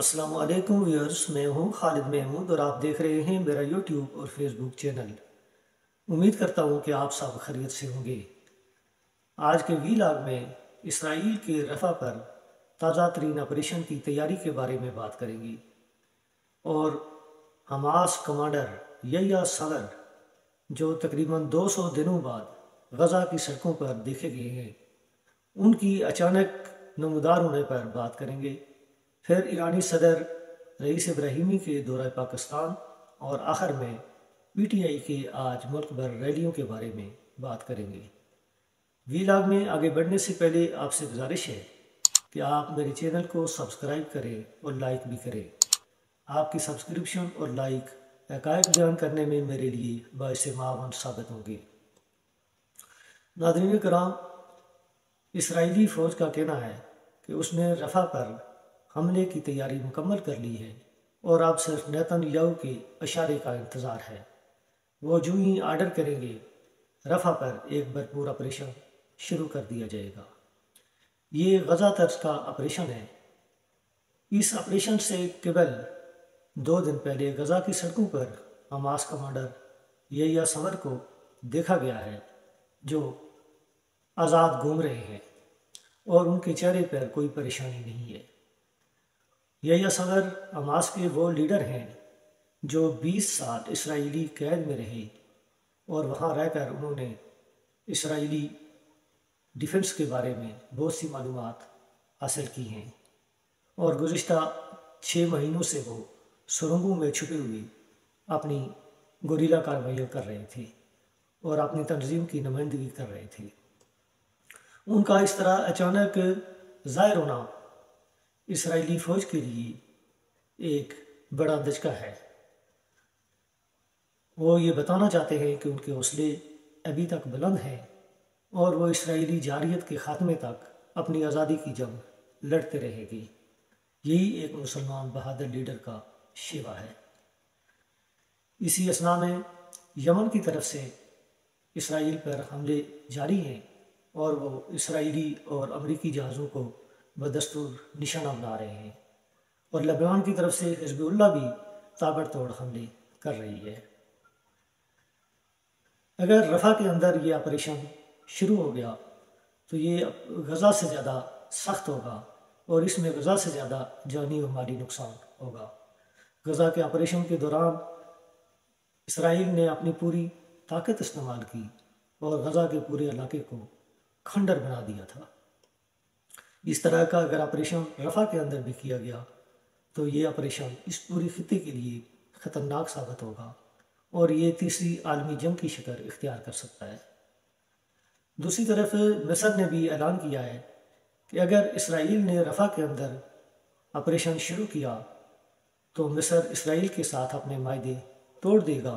अस्सलाम वालेकुम व्यूअर्स, मैं हूँ खालिद महमूद और आप देख रहे हैं मेरा यूट्यूब और फेसबुक चैनल। उम्मीद करता हूँ कि आप सब खैरियत से होंगे। आज के वीलॉग में इसराइल के रफा पर ताज़ा तरीन ऑपरेशन की तैयारी के बारे में बात करेंगे और हमास कमांडर यह्या सिनवार जो तकरीबन 200 दिनों बाद गजा की सड़कों पर देखे गए हैं, उनकी अचानक नमदार होने पर बात करेंगे। फिर ईरानी सदर रईस इब्राहिमी के दौरे पाकिस्तान और आखिर में पीटीआई के आज मुल्क भर रैलियों के बारे में बात करेंगे। वीलॉग में आगे बढ़ने से पहले आपसे गुजारिश है कि आप मेरे चैनल को सब्सक्राइब करें और लाइक भी करें। आपकी सब्सक्रिप्शन और लाइक हक़ाइक़ बयान करने में मेरे लिए बाइस-ए-मावन साबित होंगे। नाज़रीन कराम, इसराइली फ़ौज का कहना है कि उसने रफा पर हमले की तैयारी मुकम्मल कर ली है और अब सिर्फ नेतन्याहू के इशारे का इंतज़ार है। वो जो ही आर्डर करेंगे रफा पर एक भरपूर ऑपरेशन शुरू कर दिया जाएगा। ये गजा तर्ज का ऑपरेशन है। इस ऑपरेशन से केवल 2 दिन पहले गजा की सड़कों पर हमास कमांडर यह्या सिनवार को देखा गया है, जो आज़ाद घूम रहे हैं और उनके चेहरे पर कोई परेशानी नहीं है। यह्या सिनवार हमास के वो लीडर हैं जो 20 साल इसराइली कैद में रहे और वहाँ रहकर उन्होंने इसराइली डिफेंस के बारे में बहुत सी मालूमात हासिल की हैं और गुज़िश्ता 6 महीनों से वो सुरंगों में छुपे हुए अपनी गुरीला कार्रवाइयाँ कर रहे थे और अपनी तंजीम की नुमाइंदगी कर रहे थे। उनका इस तरह अचानक ज़ाहिर होना इसराइली फ़ौज के लिए एक बड़ा दचका है। वो ये बताना चाहते हैं कि उनके हौसले अभी तक बुलंद हैं और वो इसराइली जारियत के ख़ात्मे तक अपनी आज़ादी की जंग लड़ते रहेंगे। यही एक मुसलमान बहादुर लीडर का शिवा है। इसी असना में यमन की तरफ से इसराइल पर हमले जारी हैं और वो इसराइली और अमरीकी जहाज़ों को बदस्तूर निशाना बना रहे हैं और लबनान की तरफ से हिजबल्ला भी ताबड़तोड़ हमले कर रही है। अगर रफा के अंदर ये ऑपरेशन शुरू हो गया तो ये गजा से ज़्यादा सख्त होगा और इसमें गजा से ज़्यादा जानी और माली नुकसान होगा। गजा के ऑपरेशन के दौरान इसराइल ने अपनी पूरी ताकत इस्तेमाल की और गजा के पूरे इलाके को खंडर बना दिया था। इस तरह का अगर ऑपरेशन रफा के अंदर भी किया गया तो ये ऑपरेशन इस पूरी खित्ते के लिए ख़तरनाक साबित होगा और ये तीसरी आलमी जंग की शक्ल इख्तियार कर सकता है। दूसरी तरफ मिस्र ने भी ऐलान किया है कि अगर इसराइल ने रफा के अंदर ऑपरेशन शुरू किया तो मिस्र इसराइल के साथ अपने मायदे तोड़ देगा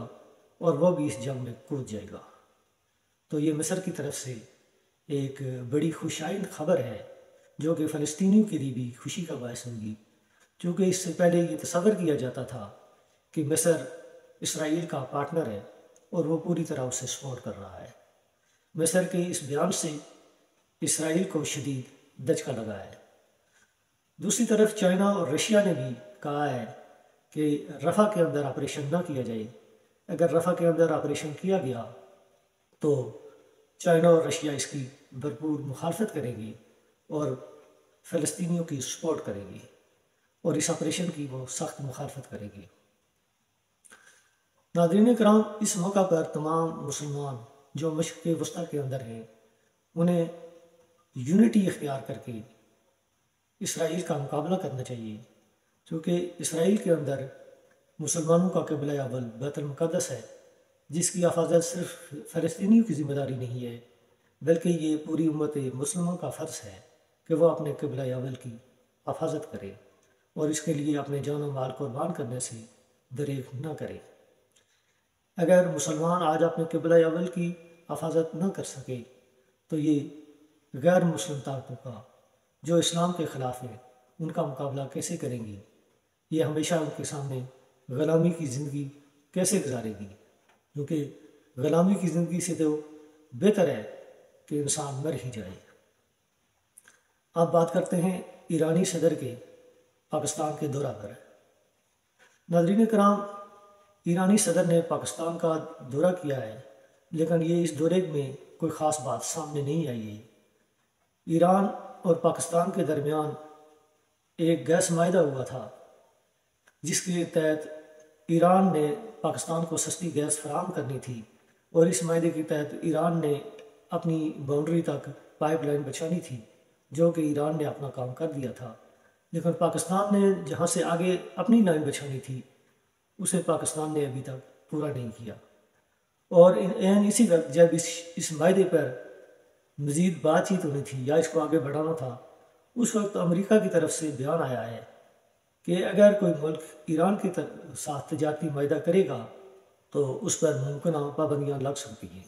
और वह भी इस जंग में कूद जाएगा। तो ये मिस्र की तरफ से एक बड़ी खुशाइंद खबर है जो कि फ़लस्तीनियों के लिए भी खुशी का बायस होगी, क्योंकि इससे पहले ये तस्वर किया जाता था कि मिस्र इसराइल का पार्टनर है और वो पूरी तरह उसे सपोर्ट कर रहा है। मिस्र के इस बयान से इसराइल को शदीद दचका लगा है। दूसरी तरफ चाइना और रशिया ने भी कहा है कि रफा के अंदर ऑपरेशन ना किया जाए। अगर रफा के अंदर ऑपरेशन किया गया तो चाइना और रशिया इसकी भरपूर मुखालफत करेंगे और फ़लस्तीनियों की सपोर्ट करेंगे और इस ऑपरेशन की वो सख्त मुखालफत करेंगे। नादरीन कराम, इस मौका पर तमाम मुसलमान जो मशरिक़ के वस्ता के अंदर हैं उन्हें यूनिटी इख्तियार करके इसराइल का मुकाबला करना चाहिए, क्योंकि इसराइल के अंदर मुसलमानों का क़िबला अव्वल बैतुल मुक़द्दस है, जिसकी हिफाजत सिर्फ फ़लस्तीनियों की ज़िम्मेदारी नहीं है बल्कि ये पूरी उम्मत मुसलमानों का फ़र्ज़ है कि वह अपने क़िबला अव्वल की हिफाजत करे और इसके लिए अपने जान और माल कुर्बान करने से दरेग न करे। अगर मुसलमान आज अपने क़िबला अव्वल की हिफाजत न कर सके तो ये गैर मुस्लिम ताकतों का जो इस्लाम के ख़िलाफ़ है उनका मुकाबला कैसे करेंगी? ये हमेशा उनके सामने ग़ुलामी की ज़िंदगी कैसे गुजारेगी? क्योंकि ग़ुलामी की ज़िंदगी से तो बेहतर है कि इंसान मर ही जाए। अब बात करते हैं ईरानी सदर के पाकिस्तान के दौरा पर है। नाज़रीन कराम, ईरानी सदर ने पाकिस्तान का दौरा किया है, लेकिन ये इस दौरे में कोई ख़ास बात सामने नहीं आई है। ईरान और पाकिस्तान के दरमियान एक गैस माहिदा हुआ था, जिसके तहत ईरान ने पाकिस्तान को सस्ती गैस फराहम करनी थी और इस माहिदे के तहत ईरान ने अपनी बाउंड्री तक पाइपलाइन बिछानी थी, जो कि ईरान ने अपना काम कर दिया था। लेकिन पाकिस्तान ने जहाँ से आगे अपनी लाइन बिछानी थी, उसे पाकिस्तान ने अभी तक पूरा नहीं किया। और इसी वक्त जब इस माहिदे पर मज़ीद बातचीत होनी थी या इसको आगे बढ़ाना था, उस वक्त अमेरिका की तरफ से बयान आया है कि अगर कोई मुल्क ईरान के साथ तजारती माहिदा करेगा तो उस पर मुमकिन पाबंदियाँ लग सकती हैं।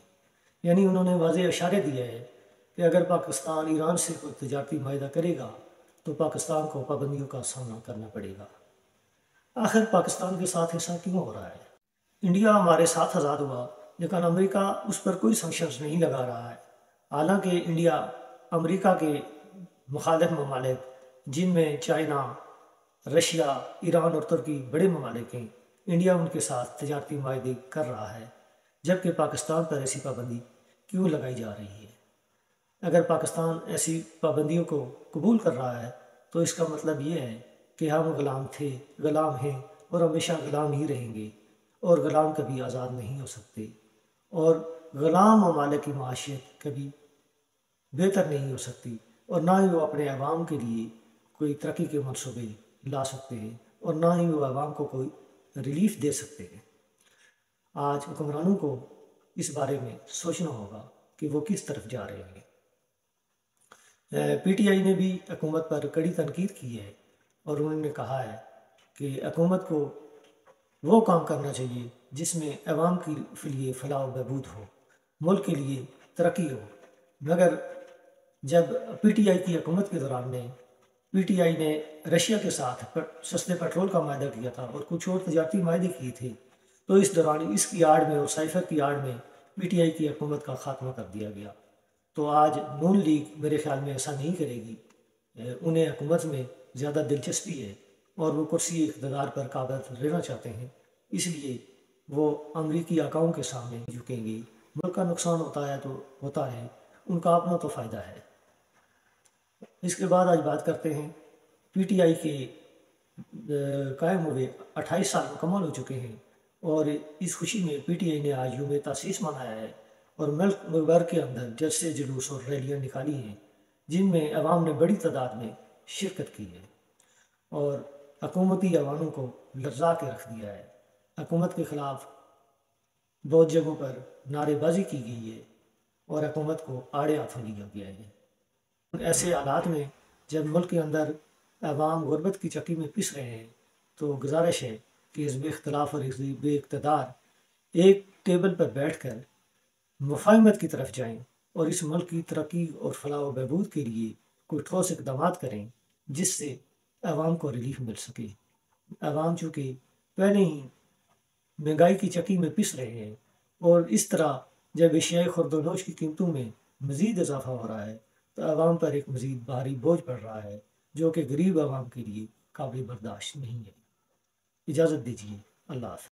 यानी उन्होंने वाज़े इशारे दिए हैं कि अगर पाकिस्तान ईरान से कोई तजारती माहिदा करेगा तो पाकिस्तान को पाबंदियों का सामना करना पड़ेगा। आखिर पाकिस्तान के साथ ऐसा क्यों हो रहा है? इंडिया हमारे साथ आज़ाद हुआ, लेकिन अमेरिका उस पर कोई सैंक्शंस नहीं लगा रहा है। हालांकि इंडिया अमेरिका के मुखालिफ ममालिक, जिनमें चाइना, रशिया, ईरान और तुर्की बड़े ममालिक हैं, इंडिया उनके साथ तजारती माहिदे कर रहा है, जबकि पाकिस्तान पर ऐसी पाबंदी क्यों लगाई जा रही है? अगर पाकिस्तान ऐसी पाबंदियों को कबूल कर रहा है तो इसका मतलब ये है कि हम गुलाम थे, गुलाम हैं और हमेशा गुलाम ही रहेंगे, और गुलाम कभी आज़ाद नहीं हो सकते, और ग़ुलाम ममालिक की माशियत कभी बेहतर नहीं हो सकती, और ना ही वो अपने आवाम के लिए कोई तरक्की के मनसूबे ला सकते हैं, और ना ही वो आवाम को कोई रिलीफ दे सकते हैं। आज हुक्मरानों को इस बारे में सोचना होगा कि वो किस तरफ जा रहे हैं। पीटीआई ने भी हुकूमत पर कड़ी तनकीद की है और उन्होंने कहा है कि हुकूमत को वो काम करना चाहिए जिसमें आवाम के लिए फलाह बहबूद हो, मुल्क के लिए तरक्की हो। मगर जब पीटीआई की हुकूमत के दौरान में पीटीआई ने रशिया के साथ सस्ते पेट्रोल का माहिदा किया था और कुछ और तजारती माहदे किए थे, तो इस दौरान इसकी आड़ में और साइफर की आड़ में पीटीआई की हुकूमत का खात्मा कर दिया गया। तो आज नून लीग मेरे ख्याल में ऐसा नहीं करेगी। उन्हें हुकूमत में ज़्यादा दिलचस्पी है और वो कुर्सी इख्तदार पर काबिज रहना चाहते हैं, इसलिए वो अमरीकी आकाओं के सामने झुकेंगे। मुल्क का नुकसान होता है तो होता है, उनका अपना तो फ़ायदा है। इसके बाद आज बात करते हैं, पीटीआई के कायम हुए 28 साल मुकम्मल हो चुके हैं और इस खुशी में पीटीआई ने आज यौम तासीस मनाया है और मुल्क भर के अंदर जलसे, जुलूस और रैलियाँ निकाली हैं, जिनमें अवाम ने बड़ी तादाद में शिरकत की है और हुकूमती अवानों को लर्जा के रख दिया है। हुकूमत के ख़िलाफ़ बहुत जगहों पर नारेबाजी की गई है और हुकूमत को आड़े हाथों लिया गया है। ऐसे हालात में जब मुल्क के अंदर अवाम गुरबत की चक्की में पिस रहे हैं, तो गुजारिश है कि हिज़्ब इख्तिलाफ़ और हिज़्ब इक़्तिदार एक टेबल पर बैठ कर मुफ़ाहमत की तरफ जाएँ और इस मुल्क की तरक्की और फलाह व बहबूद के लिए कोई ठोस इक़दाम करें, जिससे आवाम को रिलीफ मिल सके। आवाम चूँकि पहले ही महंगाई की चक्की में पिस रहे हैं और इस तरह जब एशियाई खुर्दोनोश की कीमतों में मज़ीद इजाफा हो रहा है तो आवाम पर एक मज़ीद भारी बोझ पड़ रहा है, जो कि गरीब आवाम के लिए काबिल बर्दाश्त नहीं है। इजाज़त दीजिए, अल्लाह हाफ़िज़।